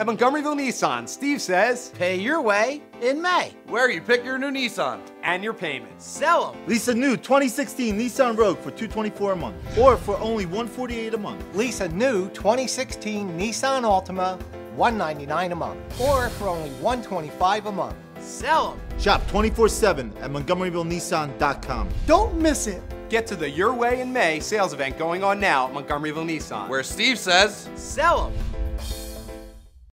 At Montgomeryville Nissan, Steve says, pay your way in May, where you pick your new Nissan and your payments. Sell them. Lease a new 2016 Nissan Rogue for $224 a month, or for only $148 a month. Lease a new 2016 Nissan Altima, $199 a month, or for only $125 a month. Sell them. Shop 24/7 at MontgomeryvilleNissan.com. Don't miss it. Get to the Your Way in May sales event going on now at Montgomeryville Nissan, where Steve says, sell them.